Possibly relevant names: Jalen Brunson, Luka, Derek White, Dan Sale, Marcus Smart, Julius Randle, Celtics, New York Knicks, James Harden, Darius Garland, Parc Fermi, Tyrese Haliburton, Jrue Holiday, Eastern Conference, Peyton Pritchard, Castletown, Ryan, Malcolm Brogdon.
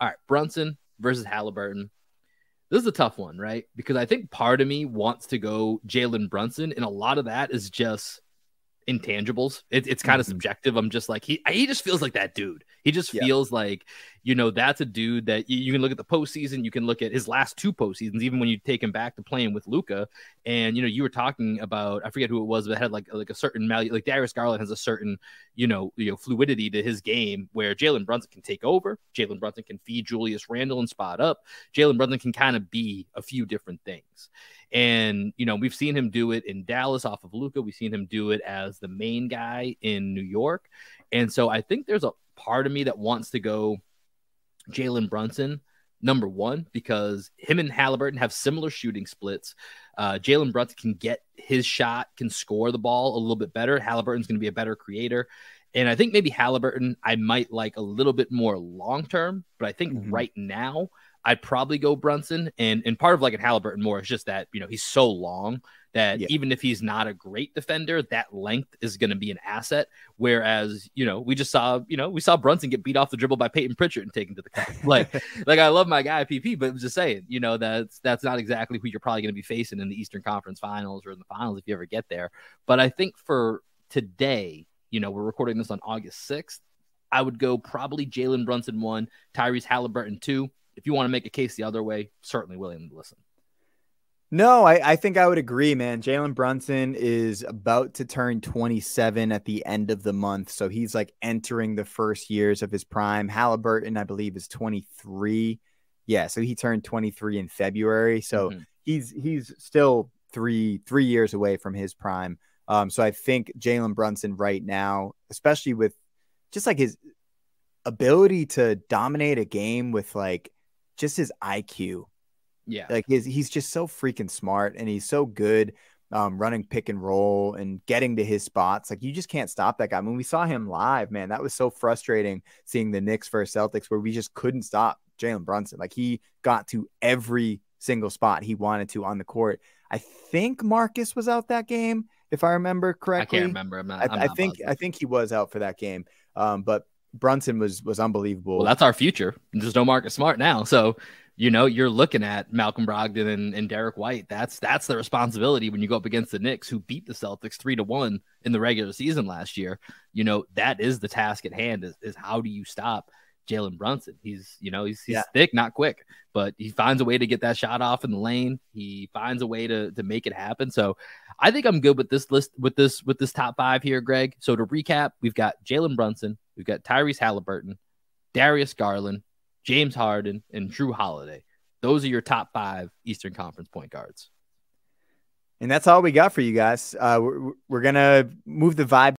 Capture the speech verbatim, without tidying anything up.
All right, Brunson versus Haliburton. This is a tough one, right? Because I think part of me wants to go Jalen Brunson, and a lot of that is just intangibles. It, it's kind of mm-hmm. subjective. I'm just like, he he just feels like that dude. He just yeah. feels like, you know, that's a dude that you, you can look at the postseason. You can look at his last two postseasons, even when you take him back to playing with Luka. And, you know, you were talking about, I forget who it was, but it had like, like a certain value, like Darius Garland has a certain, you know, you know, fluidity to his game where Jalen Brunson can take over. Jalen Brunson can feed Julius Randle and spot up. Jalen Brunson can kind of be a few different things. And, you know, we've seen him do it in Dallas off of Luka. We've seen him do it as the main guy in New York. And so I think there's a part of me that wants to go Jalen Brunson, number one, because him and Haliburton have similar shooting splits. Uh, Jalen Brunson can get his shot, can score the ball a little bit better. Halliburton's going to be a better creator. And I think maybe Haliburton I might like a little bit more long-term, but I think mm-hmm. right now, I'd probably go Brunson, and and part of like in Haliburton more is just that, you know, he's so long that yeah. even if he's not a great defender, that length is going to be an asset. Whereas, you know, we just saw, you know, we saw Brunson get beat off the dribble by Peyton Pritchard and taken to the cup. Like, like I love my guy P P, but I'm just saying, you know, that's that's not exactly who you're probably going to be facing in the Eastern Conference Finals or in the Finals if you ever get there. But I think for today, you know, we're recording this on August sixth. I would go probably Jalen Brunson one, Tyrese Haliburton two. If you want to make a case the other way, certainly willing to listen. No, I, I think I would agree, man. Jalen Brunson is about to turn twenty-seven at the end of the month. So he's like entering the first years of his prime. Haliburton, I believe, is twenty-three. Yeah, so he turned twenty-three in February. So mm-hmm. he's he's still three, three years away from his prime. Um, so I think Jalen Brunson right now, especially with just like his ability to dominate a game with like, just his I Q. Yeah. Like his, he's just so freaking smart and he's so good um, running pick and roll and getting to his spots. Like you just can't stop that guy. I mean, we saw him live, man. That was so frustrating seeing the Knicks versus Celtics where we just couldn't stop Jalen Brunson. Like he got to every single spot he wanted to on the court. I think Marcus was out that game, if I remember correctly. I can't remember. I'm not, I'm I, not I think positive. I think he was out for that game. Um, but Brunson was was unbelievable. Well, that's our future. There's no Marcus Smart now. So, you know, you're looking at Malcolm Brogdon and, and Derek White. That's that's the responsibility when you go up against the Knicks, who beat the Celtics three to one in the regular season last year. You know, that is the task at hand is, is how do you stop Jalen Brunson? He's, you know, he's, he's yeah. thick, not quick, but he finds a way to get that shot off in the lane. He finds a way to to make it happen. So I think I'm good with this list, with this, with this top five here, Greg. So to recap, we've got Jalen Brunson, we've got Tyrese Haliburton, Darius Garland, James Harden, and Jrue Holiday. Those are your top five Eastern Conference point guards. And that's all we got for you guys. Uh, we're, we're going to move the vibe